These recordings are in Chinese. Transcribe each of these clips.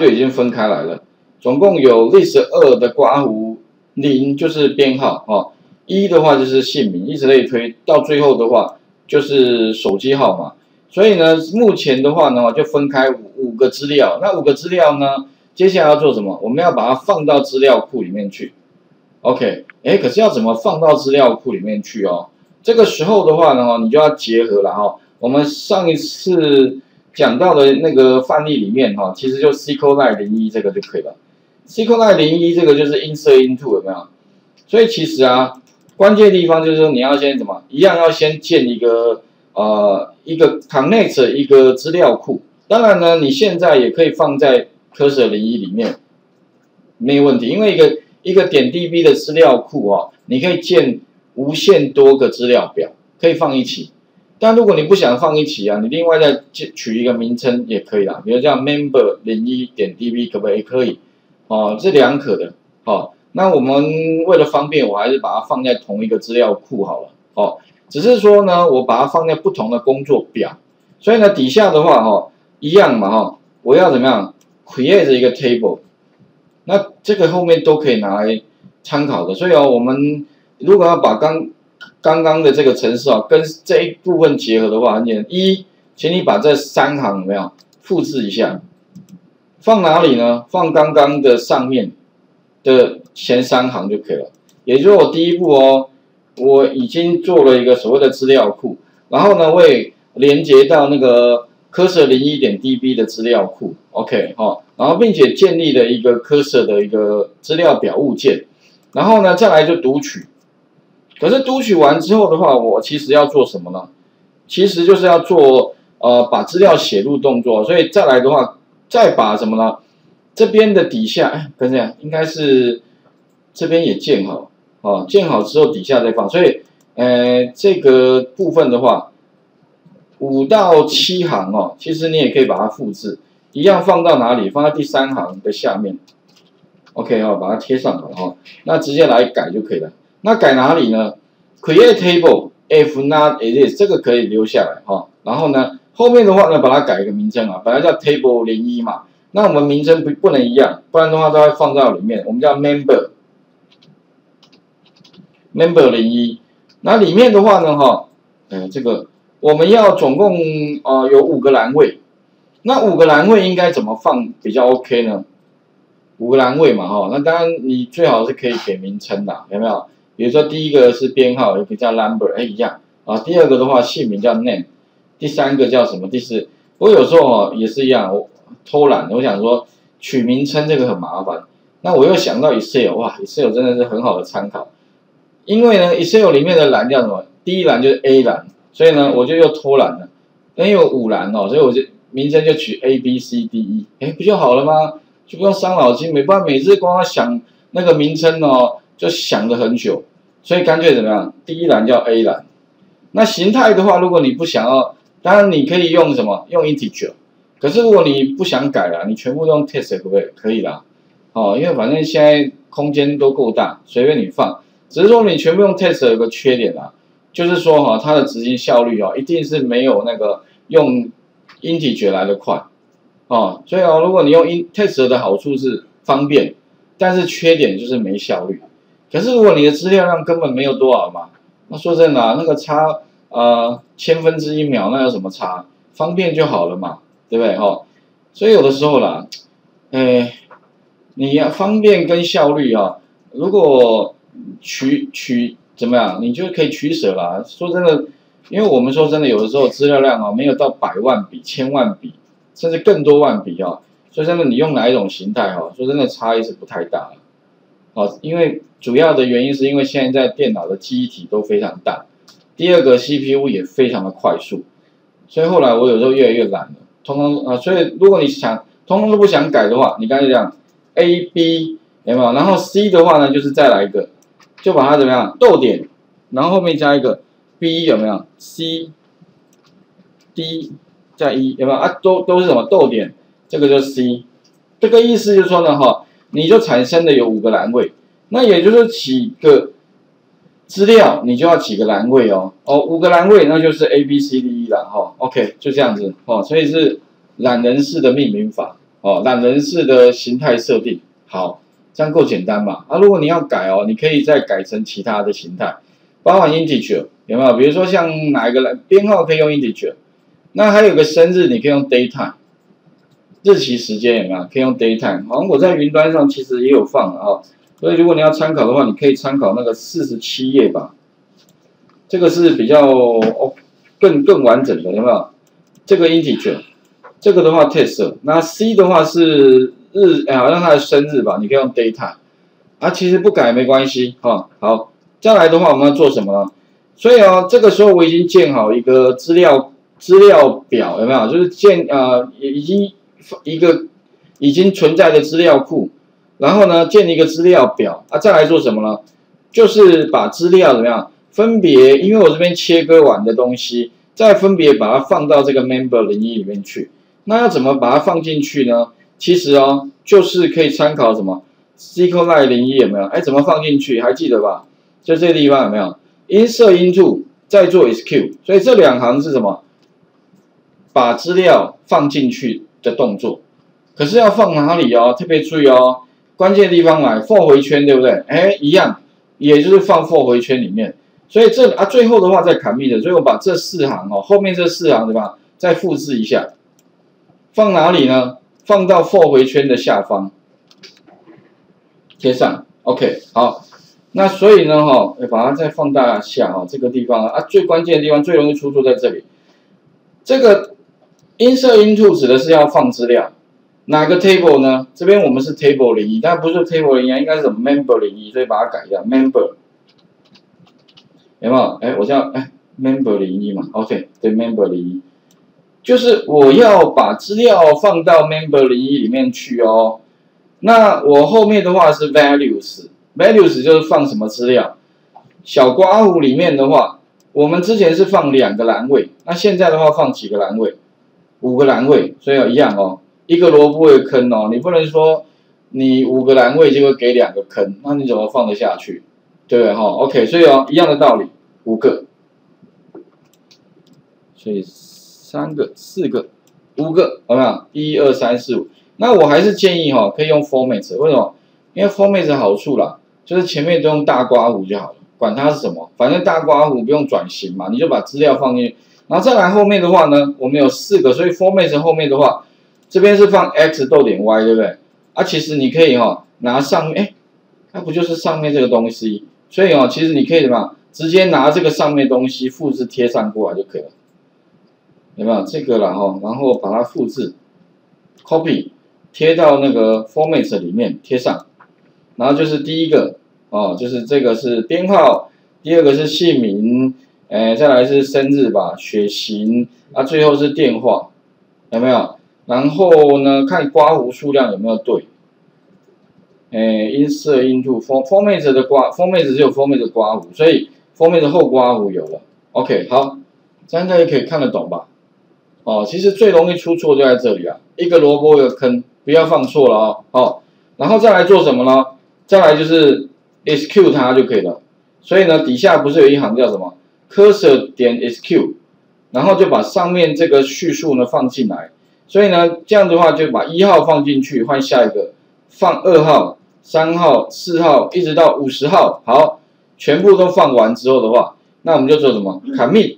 就已经分开来了。总共有12的括弧0就是编号哦，1的话就是姓名，一直类推到最后的话就是手机号码。所以呢，目前的话呢，就分开五个资料。那五个资料呢，接下来要做什么？我们要把它放到资料库里面去。OK， 哎，可是要怎么放到资料库里面去哦？这个时候的话呢，你就要结合了哈。我们上一次讲到的那个范例里面哈，其实就 SQLite 01这个就可以了。SQLite 01这个就是 insert into 有没有？所以其实啊，关键地方就是说你要先怎么，一样要先建一个 connect 一个资料库。当然呢，你现在也可以放在 cursor 01里面，没有问题，因为一个点 DB 的资料库啊，你可以建无限多个资料表，可以放一起。但如果你不想放一起啊，你另外再取一个名称也可以啦，比如叫 member 01点 DB 可不可以？可以哦，这两可的哦。那我们为了方便，我还是把它放在同一个资料库好了哦。只是说呢，我把它放在不同的工作表，所以呢底下的话哦，一样嘛哦，我要怎么样 create 一个 table， 那这个后面都可以拿来参考的。所以哦，我们如果要把刚刚的这个程式啊，跟这一部分结合的话，很简单。一，请你把这三行有没有复制一下，放哪里呢？放刚刚的上面的前三行就可以了。也就是我第一步哦，我已经做了一个所谓的资料库，然后呢，我也连接到那个 cursor 01点 DB 的资料库 ，OK 哦，然后并且建立了一个 cursor 的一个资料表物件，然后呢，再来就读取。可是读取完之后的话，我其实要做什么呢？其实就是要做把资料写入动作，所以再来的话，再把什么呢？这边的底下，哎，等一下，应该是这边也建好啊，建好之后底下再放，所以这个部分的话，5到7行哦，其实你也可以把它复制，一样放到哪里？放到第三行的下面 ，OK 哦，把它贴上好了哦，那直接来改就可以了。那改哪里呢 ？Create table if not exist 这个可以留下来哈、哦。然后呢，后面的话呢，把它改一个名称啊，本来叫 table 01嘛。那我们名称不能一样，不然的话它会放到里面。我们叫 member 01。那里面的话呢，哈，这个我们要总共有5个栏位。那5个栏位应该怎么放比较 OK 呢？5个栏位嘛哈、哦。那当然你最好是可以给名称的，有没有？比如说第一个是编号，有个叫 number， 哎一样啊。第二个的话姓名叫 name， 第三个叫什么？第四，我有时候哦也是一样，我偷懒，我想说取名称这个很麻烦，那我又想到 Excel， 哇 ，Excel 真的是很好的参考，因为呢 Excel 里面的栏叫什么？第一栏就是 A 栏，所以呢我就又偷懒了，因为有5栏哦，所以我就名称就取 A B C D E， 哎不就好了吗？就不用伤脑筋，没办法每次光要想那个名称哦。就想了很久，所以干脆怎么样？第一栏叫 A 栏。那形态的话，如果你不想要，当然你可以用什么？用 integer。可是如果你不想改啦，你全部用 text 可不可以？可以啦。哦，因为反正现在空间都够大，随便你放。只是说你全部用 text 有个缺点啦，就是说哈、哦，它的执行效率哦，一定是没有那个用 integer 来的快。哦，所以哦，如果你用 text 的好处是方便，但是缺点就是没效率。可是如果你的资料量根本没有多少嘛，那说真的、啊，那个差1/1000秒，那有什么差？方便就好了嘛，对不对？哦，所以有的时候啦，你要方便跟效率啊，如果取怎么样，你就可以取舍啦。说真的，因为我们说真的，有的时候资料量啊，没有到100万笔、1000万笔，甚至更多万笔啊，所以真的你用哪一种形态啊，说真的差异是不太大的。哦，因为主要的原因是因为现在电脑的记忆体都非常大，第二个 CPU 也非常的快速，所以后来我有时候越来越懒了，所以如果你想通通都不想改的话，你刚才讲 A B 有没有？然后 C 的话呢，就是再来一个，就把它怎么样逗点，然后后面加一个 B 有没有 ？C D 加 E 有没有啊？都是什么逗点？这个就是 C， 这个意思就是说呢哈。你就产生的有5个栏位，那也就是几个资料，你就要几个栏位哦。哦，5个栏位，那就是 A B C D E 啦，哈、哦。OK， 就这样子哦。所以是懒人式的命名法。哦，懒人式的形态设定，好，这样够简单吧？啊，如果你要改哦，你可以再改成其他的形态，包含 integer 有没有？比如说像哪一个编号可以用 integer， 那还有个生日你可以用 daytime， 日期时间有没有？可以用 daytime， 好像我在云端上其实也有放啊、哦，所以如果你要参考的话，你可以参考那个47页吧，这个是比较哦更完整的有没有？这个 integer。 这个的话 ，test， 那 C 的话是日，好像他的生日吧，你可以用 data， 啊，其实不改没关系哈、哦。好，再来的话，我们要做什么呢？所以哦，这个时候我已经建好一个资料表，有没有？就是已经存在的资料库，然后呢，建一个资料表啊，再来做什么呢？就是把资料怎么样分别，因为我这边切割完的东西，再分别把它放到这个 member 领域里面去。 那要怎么把它放进去呢？其实哦，就是可以参考什么 SQLite 01有没有？哎，怎么放进去？还记得吧？就这地方有没有 ？Insert into 再做 SQ， 所以这两行是什么？把资料放进去的动作。可是要放哪里哦？特别注意哦，关键地方来 for 回圈，对不对？哎，一样，也就是放 for 回圈里面。所以这啊，最后的话再 commit， 所以我把这四行哦，后面这四行对吧？再复制一下。 放哪里呢？放到 for 回圈的下方，贴上 ，OK， 好。那所以呢，哈，把它再放大一下，哈，这个地方啊，最关键的地方最容易出错在这里。这个 insert into 指的是要放资料，哪个 table 呢？这边我们是 table 01，但不是 table 01，应该是什么 member 01，所以把它改一下 member， 有没有？哎，我叫哎 member 01嘛 ，OK， 对 member 01。 就是我要把资料放到 member 01里面去哦。那我后面的话是 values 就是放什么资料。小刮胡里面的话，我们之前是放2个栏位，那现在的话放几个栏位？5个栏位，所以一样哦。一个萝卜一个坑哦，你不能说你5个栏位就会给2个坑，那你怎么放得下去？对不对哈 ？OK， 所以哦，一样的道理，5个，所以。 3个、4个、5个，有没有？1、2、3、4、5。那我还是建议哈，可以用 format， 为什么？因为 format 的好处啦，就是前面都用大括弧就好了，管它是什么，反正大括弧不用转型嘛，你就把资料放进去。然后再来后面的话呢，我们有4个，所以 format 后面的话，这边是放 x·y， 对不对？啊，其实你可以哈拿上面，哎，那不就是上面这个东西？所以哦，其实你可以什么，直接拿这个上面东西复制贴上过来就可以了。 有没有这个啦哈？然后把它复制 ，copy 贴到那个 format 里面贴上，然后就是第一个哦，就是这个是编号，第二个是姓名，哎，再来是生日吧，血型啊，最后是电话，有没有？然后呢，看刮胡数量有没有对，哎 ，insert into format 的刮 ，format 只有 format 的刮胡，所以 format 后刮胡有了 ，OK， 好，这样大家可以看得懂吧？ 哦，其实最容易出错就在这里啊，一个萝卜一个坑，不要放错了哦。哦，然后再来做什么呢？再来就是 SQ 它就可以了。所以呢，底下不是有一行叫什么 cursor 点 SQ， 然后就把上面这个叙述呢放进来。所以呢，这样的话就把1号放进去，换下一个，放2号、3号、4号，一直到50号。好，全部都放完之后的话，那我们就做什么 commit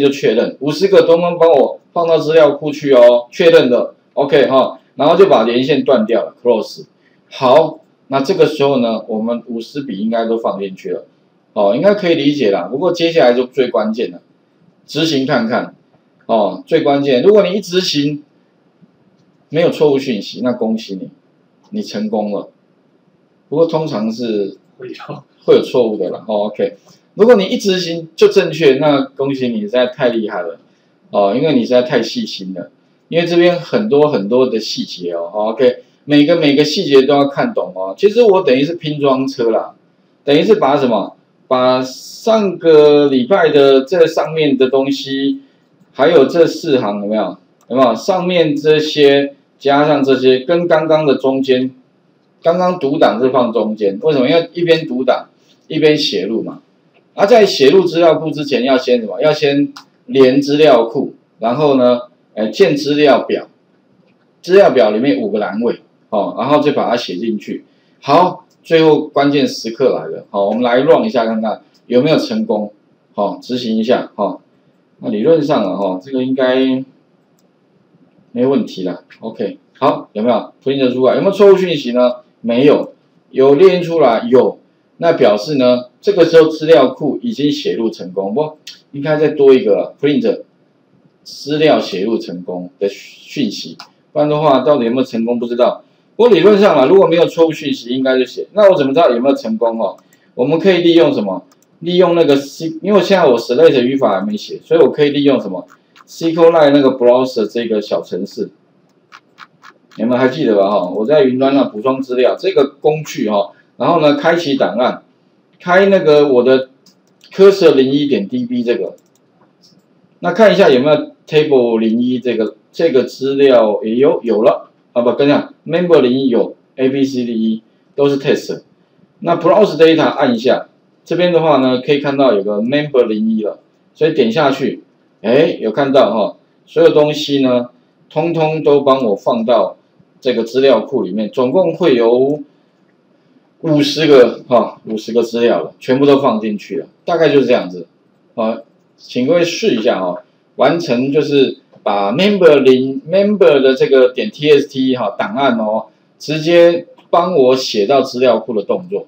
就确认，50个都能帮我。 放到资料库去哦，确认的 ，OK 哈、哦，然后就把连线断掉了 ，close。好，那这个时候呢，我们50笔应该都放进去了，哦，应该可以理解啦。不过接下来就最关键了，执行看看，哦，最关键，如果你一执行没有错误讯息，那恭喜你，你成功了。不过通常是会有错误的啦、哦、，OK。如果你一执行就正确，那恭喜你，实在太厉害了。 哦，因为你实在太细心了，因为这边很多的细节哦 ，OK， 每个细节都要看懂哦。其实我等于是拼装车啦，等于是把什么，把上个礼拜的这上面的东西，还有这4行有没有上面这些加上这些，跟刚刚的中间，刚刚读档是放中间，为什么？因为一边读档一边写入嘛。而、啊、在写入资料库之前要先什么？要先 连资料库，然后呢，建资料表，资料表里面5个栏位，哦，然后就把它写进去。好，最后关键时刻来了，好，我们来 run 一下看看有没有成功，好，执行一下，哈。那理论上啊，哈，这个应该没问题啦 ，OK。好，有没有print得出来？有没有错误讯息呢？没有，有列印出来有，那表示呢，这个时候资料库已经写入成功，不应该再多一个 print 资料写入成功的讯息。 不然的话，到底有没有成功不知道。不过理论上啊，如果没有错误讯息，应该就写。那我怎么知道有没有成功哦？我们可以利用什么？利用那个 C， 因为现在我 select 语法还没写，所以我可以利用什么 SQLite 那个 browser 这个小程式。你们还记得吧？哈，我在云端上补充资料这个工具哈，然后呢，开启档案，开那个我的 cursor 01.db 这个，那看一下有没有 table 01这个。 这个资料也有了啊，不，跟你讲 ，member 01有 A B C D E 都是 test。那 browse data 按一下，这边的话呢，可以看到有个 member 01了，所以点下去，哎，有看到哈，所有东西呢，通通都帮我放到这个资料库里面，总共会有50个哈，50个资料了，全部都放进去了，大概就是这样子啊，请各位试一下哈，完成就是。 把 member 的这个点 txt 哈档案哦，直接帮我写到资料库的动作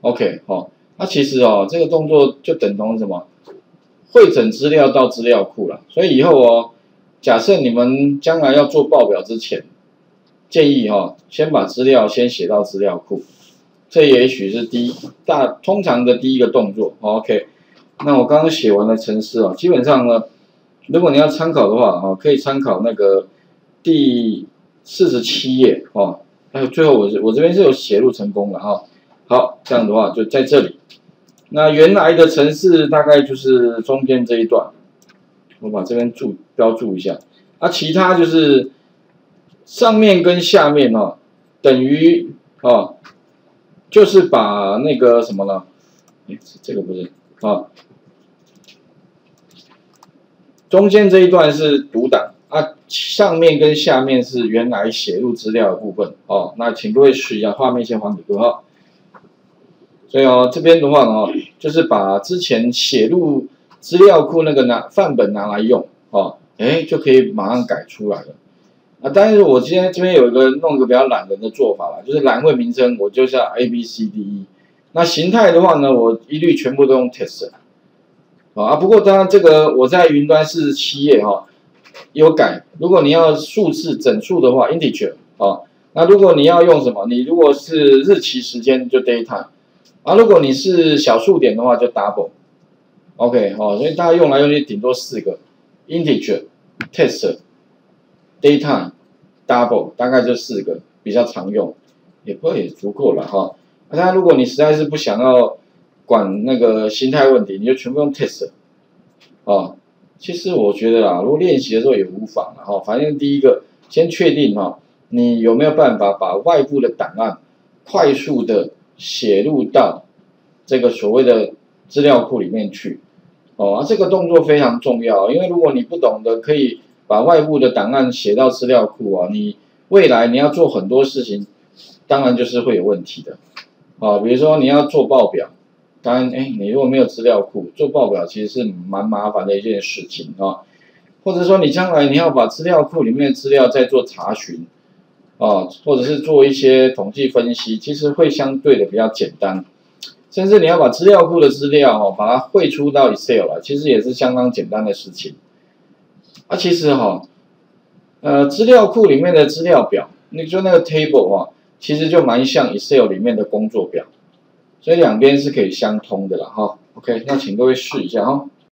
，OK 哦。那其实哦，这个动作就等同什么？汇整资料到资料库了。所以以后哦，假设你们将来要做报表之前，建议哦，先把资料先写到资料库，这也许是通常的第一个动作。OK， 那我刚刚写完了程式哦，基本上呢。 如果你要参考的话，哦，可以参考那个第47页哦。还有最后我这边是有写入成功了哈。好，这样的话就在这里。那原来的程式大概就是中间这一段，我把这边标注一下。啊，其他就是上面跟下面哦，等于哦，就是把那个什么呢？哎，这个不是啊。 中间这一段是读档啊，上面跟下面是原来写入资料的部分哦。那请各位试一下，画面先还给各位。所以哦，这边的话哦，就是把之前写入资料库那个范本拿来用哦，哎，就可以马上改出来了。啊，但是我今天这边有弄一个比较懒人的做法啦，就是栏位名称我就下 A B C D E。那形态的话呢，我一律全部都用 test。 啊，不过当然这个我在云端47页哈有改。如果你要数字整数的话 ，integer 啊。那如果你要用什么，你如果是日期时间就 daytime 啊。如果你是小数点的话就 double。OK 哦，所以大家用来用去顶多4个 integer、test、daytime、double， 大概就4个比较常用，也不过也足够了哈。那、啊、如果你实在是不想要 管那个心态问题，你就全部用 test 啊。其实我觉得啊，如果练习的时候也无妨了哈。反正第一个，先确定哈、啊，你有没有办法把外部的档案快速的写入到这个所谓的资料库里面去哦、啊。这个动作非常重要，因为如果你不懂得可以把外部的档案写到资料库啊，你未来你要做很多事情，当然就是会有问题的啊。比如说你要做报表。 当然，哎，你如果没有资料库做报表，其实是蛮麻烦的一件事情啊。或者说，你将来你要把资料库里面的资料再做查询啊，或者是做一些统计分析，其实会相对的比较简单。甚至你要把资料库的资料哦，把它汇出到 Excel 来，其实也是相当简单的事情。啊，其实哈、资料库里面的资料表，你说那个 table 啊，其实就蛮像 Excel 里面的工作表。 所以两边是可以相通的啦，哈。OK， 那请各位试一下哈。